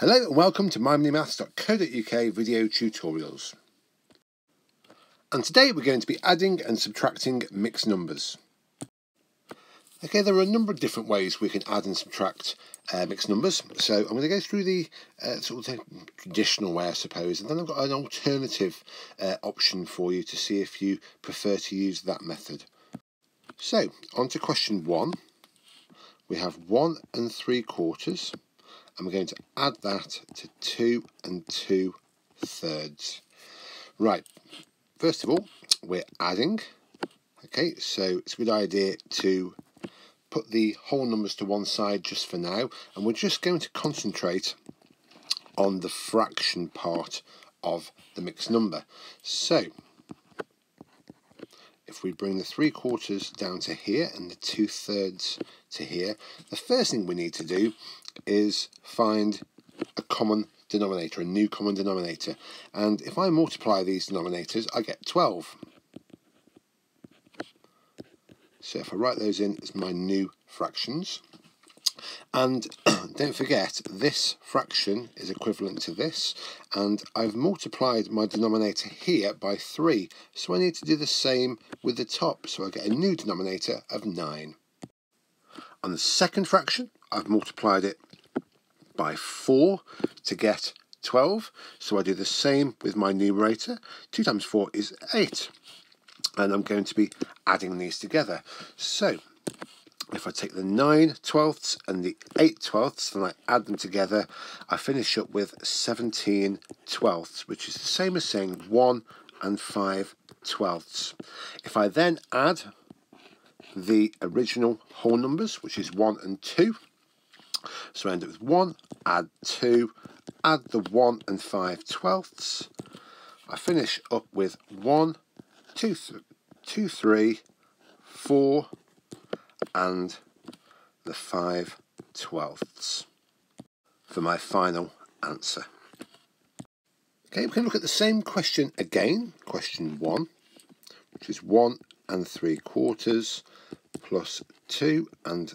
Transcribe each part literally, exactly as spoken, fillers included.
Hello and welcome to my mini maths dot co dot U K video tutorials. And today we're going to be adding and subtracting mixed numbers. Okay, there are a number of different ways we can add and subtract uh, mixed numbers. So I'm going to go through the uh, sort of traditional way, I suppose, and then I've got an alternative uh, option for you to see if you prefer to use that method. So on to question one. We have one and three quarters. And we're going to add that to two and two thirds. Right, first of all, we're adding. Okay, so it's a good idea to put the whole numbers to one side just for now. And we're just going to concentrate on the fraction part of the mixed number. So if we bring the three quarters down to here and the two thirds to here, the first thing we need to do is find a common denominator, a new common denominator. And if I multiply these denominators, I get twelve. So if I write those in as my new fractions, and don't forget this fraction is equivalent to this, and I've multiplied my denominator here by three, so I need to do the same with the top, so I get a new denominator of nine. On the second fraction, I've multiplied it by four to get twelve, so I do the same with my numerator. two times four is eight, and I'm going to be adding these together. So if I take the nine twelfths and the eight twelfths and I add them together, I finish up with seventeen twelfths, which is the same as saying one and five twelfths. If I then add the original whole numbers, which is one and two, so I end up with one, add two, add the one and five twelfths. I finish up with one, two, th two three, four, and the five twelfths for my final answer. Okay, we can look at the same question again, question one, which is one and three quarters plus two and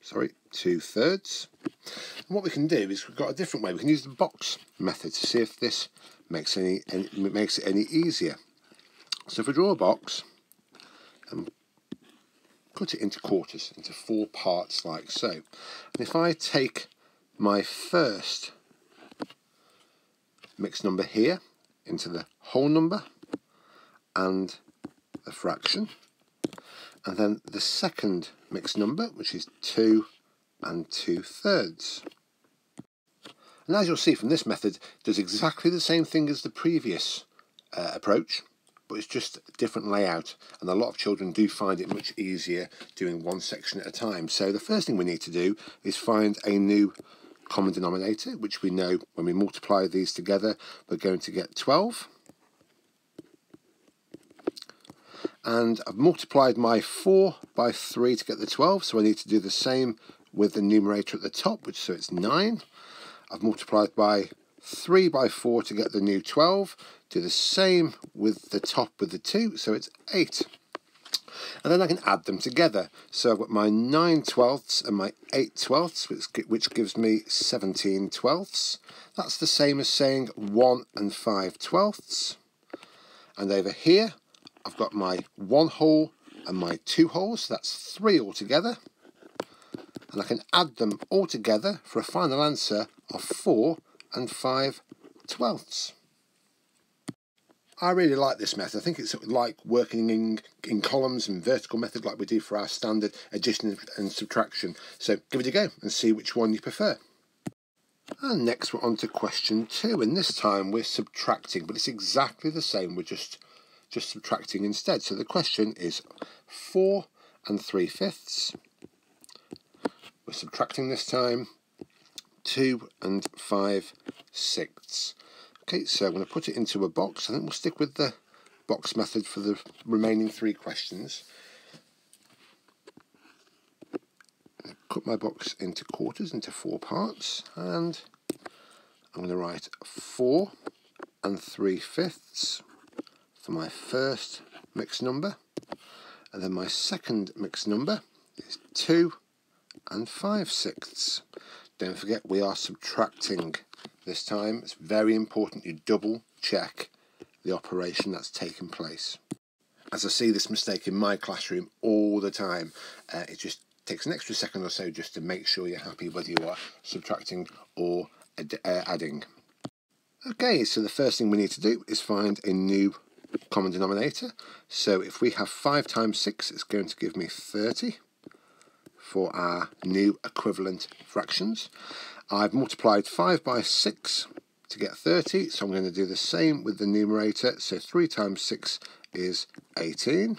Sorry, two thirds. And what we can do is we've got a different way. We can use the box method to see if this makes any, any makes it any easier. So if we draw a box and cut it into quarters, into four parts like so. And if I take my first mixed number here into the whole number and the fraction, and then the second mixed number, which is two and two thirds. And as you'll see from this method, it does exactly the same thing as the previous uh, approach, but it's just a different layout. And a lot of children do find it much easier doing one section at a time. So the first thing we need to do is find a new common denominator, which we know when we multiply these together, we're going to get twelve. And I've multiplied my four by three to get the twelve, so I need to do the same with the numerator at the top, which so it's nine. I've multiplied by three by four to get the new twelve, do the same with the top with the two, so it's eight. And then I can add them together. So I've got my nine twelfths and my eight twelfths, which, which gives me seventeen twelfths. That's the same as saying one and five twelfths. And over here, I've got my one whole and my two wholes, so that's three altogether. And I can add them all together for a final answer of four and five twelfths. I really like this method. I think it's like working in, in columns and vertical method like we do for our standard addition and subtraction. So give it a go and see which one you prefer. And next we're on to question two, and this time we're subtracting, but it's exactly the same, we're just just subtracting instead. So the question is four and three fifths. We're subtracting this time, two and five sixths. Okay, so I'm going to put it into a box. I think we'll stick with the box method for the remaining three questions. Cut my box into quarters, into four parts, and I'm going to write four and three fifths for my first mixed number, and then my second mixed number is two and five sixths. Don't forget, we are subtracting this time. It's very important you double check the operation that's taken place. As I see this mistake in my classroom all the time, uh, it just takes an extra second or so just to make sure you're happy whether you are subtracting or ad uh, adding. Okay, so the first thing we need to do is find a new common denominator. So if we have five times six, it's going to give me thirty for our new equivalent fractions. I've multiplied five by six to get thirty, so I'm going to do the same with the numerator. So three times six is eighteen.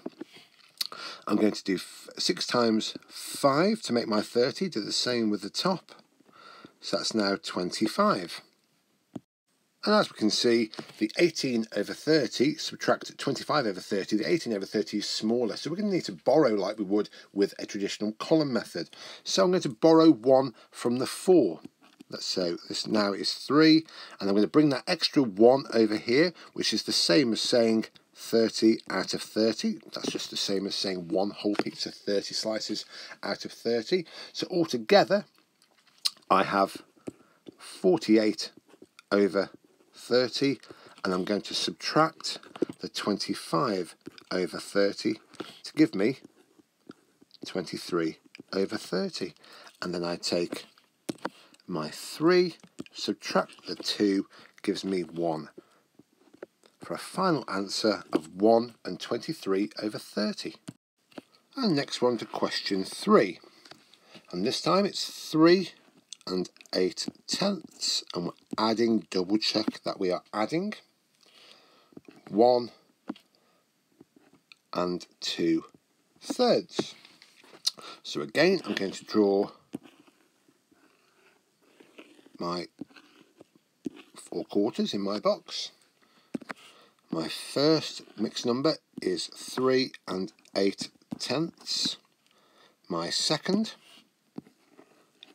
I'm going to do six times five to make my thirty, do the same with the top, so that's now twenty-five. And as we can see, the eighteen over thirty, subtract twenty-five over thirty, the eighteen over thirty is smaller, so we're going to need to borrow like we would with a traditional column method. So I'm going to borrow one from the four. So this now is three, and I'm going to bring that extra one over here, which is the same as saying thirty out of thirty. That's just the same as saying one whole pizza, thirty slices out of thirty. So altogether, I have forty-eight over thirty, and I'm going to subtract the twenty-five over thirty to give me twenty-three over thirty. And then I take my three, subtract the two, gives me one, for a final answer of one and twenty-three over thirty. And next one to question three. And this time it's three and eight tenths, and we're adding, double check that we are adding, one and two thirds. So again, I'm going to draw my four quarters in my box. My first mixed number is three and eight tenths. My second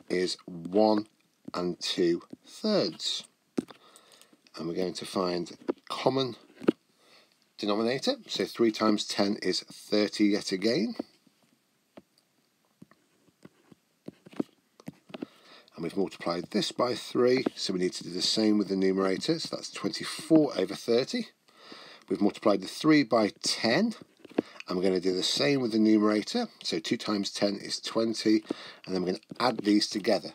is one and two thirds. And we're going to find common denominator. So three times ten is thirty yet again. And we've multiplied this by three, so we need to do the same with the numerator. So that's twenty-four over thirty. We've multiplied the three by ten. I'm going to do the same with the numerator. So two times ten is twenty. And then we're going to add these together.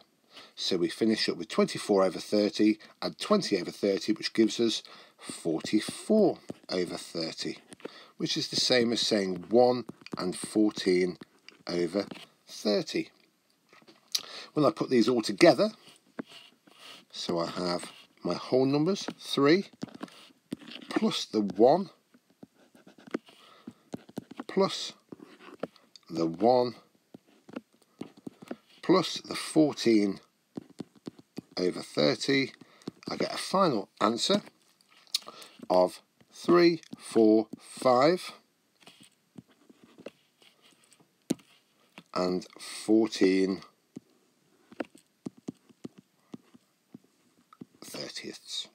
So we finish up with twenty-four over thirty, add twenty over thirty, which gives us forty-four over thirty, which is the same as saying one and fourteen over thirty. When I put these all together, so I have my whole numbers, three, plus the one, plus the one, plus the fourteen over thirty, I get a final answer of three, four, five, and fourteen thirtieths.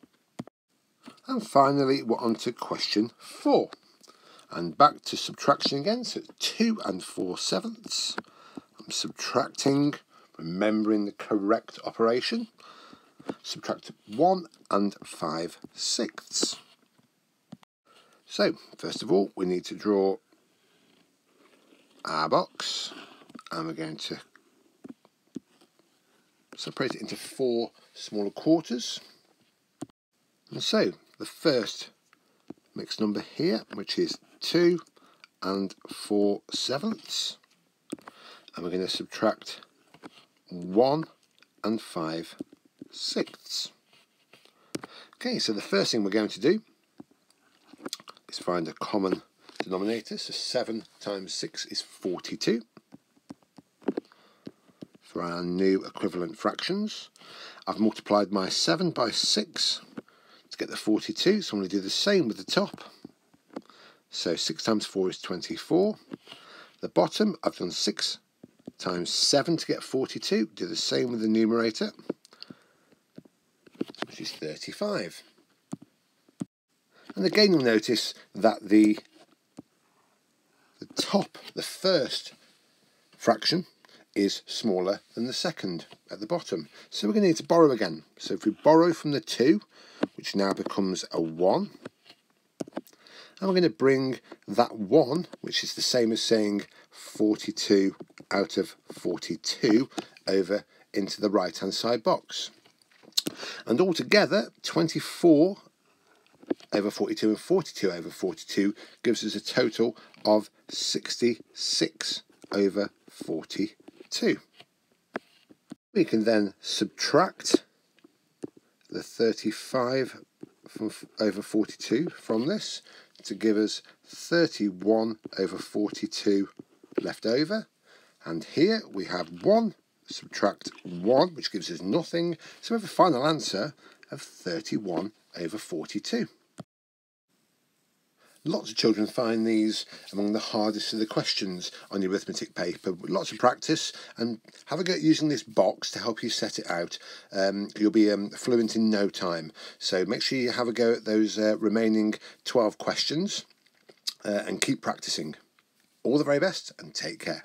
And finally, we're on to question four. And back to subtraction again, so two and four sevenths. I'm subtracting, remembering the correct operation. Subtract one and five sixths. So, first of all, we need to draw our box. And we're going to separate it into four smaller quarters. And so, the first mixed number here, which is two and four sevenths. And we're going to subtract one and five sixths. Okay, so the first thing we're going to do is find a common denominator. So seven times six is forty-two for our new equivalent fractions. I've multiplied my seven by six to get the forty-two, so I'm going to do the same with the top. So six times four is twenty-four. The bottom, I've done six times seven to get forty-two, do the same with the numerator, which is thirty-five. And again, you'll notice that the, the top, the first fraction, is smaller than the second at the bottom. So we're going to need to borrow again. So if we borrow from the two, which now becomes a one, and we're going to bring that one, which is the same as saying forty-two out of forty-two, over into the right hand side box. And altogether, twenty-four over forty-two and forty-two over forty-two gives us a total of sixty-six over forty-two. We can then subtract the thirty-five from, over forty-two from this to give us thirty-one over forty-two left over. And here we have one subtract one, which gives us nothing. So we have a final answer of thirty-one over forty-two. Lots of children find these among the hardest of the questions on your arithmetic paper. Lots of practice, and have a go at using this box to help you set it out. Um, you'll be um, fluent in no time. So make sure you have a go at those uh, remaining twelve questions uh, and keep practicing. All the very best and take care.